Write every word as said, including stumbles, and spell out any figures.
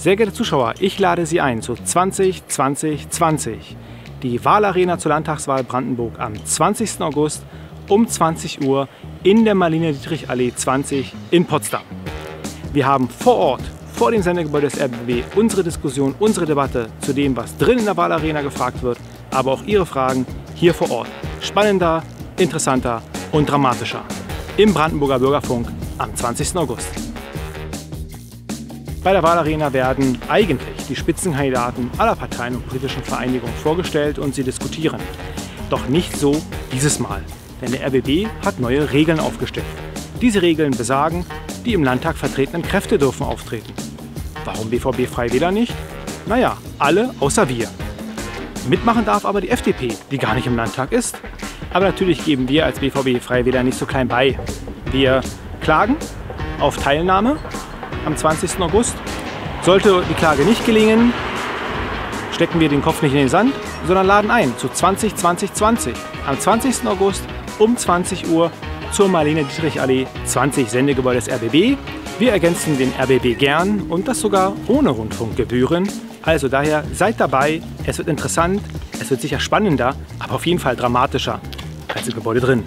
Sehr geehrte Zuschauer, ich lade Sie ein zu zwanzig zwanzig zwanzig. Die Wahlarena zur Landtagswahl Brandenburg am zwanzigsten August um zwanzig Uhr in der Marlene-Dietrich-Allee zwanzig in Potsdam. Wir haben vor Ort, vor dem Sendegebäude des R B B, unsere Diskussion, unsere Debatte zu dem, was drin in der Wahlarena gefragt wird, aber auch Ihre Fragen hier vor Ort. Spannender, interessanter und dramatischer. Im Brandenburger Bürgerfunk am zwanzigsten August. Bei der Wahlarena werden eigentlich die Spitzenkandidaten aller Parteien und politischen Vereinigungen vorgestellt und sie diskutieren. Doch nicht so dieses Mal, denn der R B B hat neue Regeln aufgestellt. Diese Regeln besagen, die im Landtag vertretenen Kräfte dürfen auftreten. Warum B V B-Freiwähler nicht? Naja, alle außer wir. Mitmachen darf aber die F D P, die gar nicht im Landtag ist. Aber natürlich geben wir als B V B-Freiwähler nicht so klein bei. Wir klagen auf Teilnahme am zwanzigsten August. Sollte die Klage nicht gelingen, stecken wir den Kopf nicht in den Sand, sondern laden ein zu zwanzig zwanzig zwanzig am zwanzigsten August um zwanzig Uhr zur Marlene-Dietrich-Allee zwanzig, Sendegebäude des R B B. Wir ergänzen den R B B gern und das sogar ohne Rundfunkgebühren. Also daher seid dabei, es wird interessant, es wird sicher spannender, aber auf jeden Fall dramatischer als im Gebäude drin.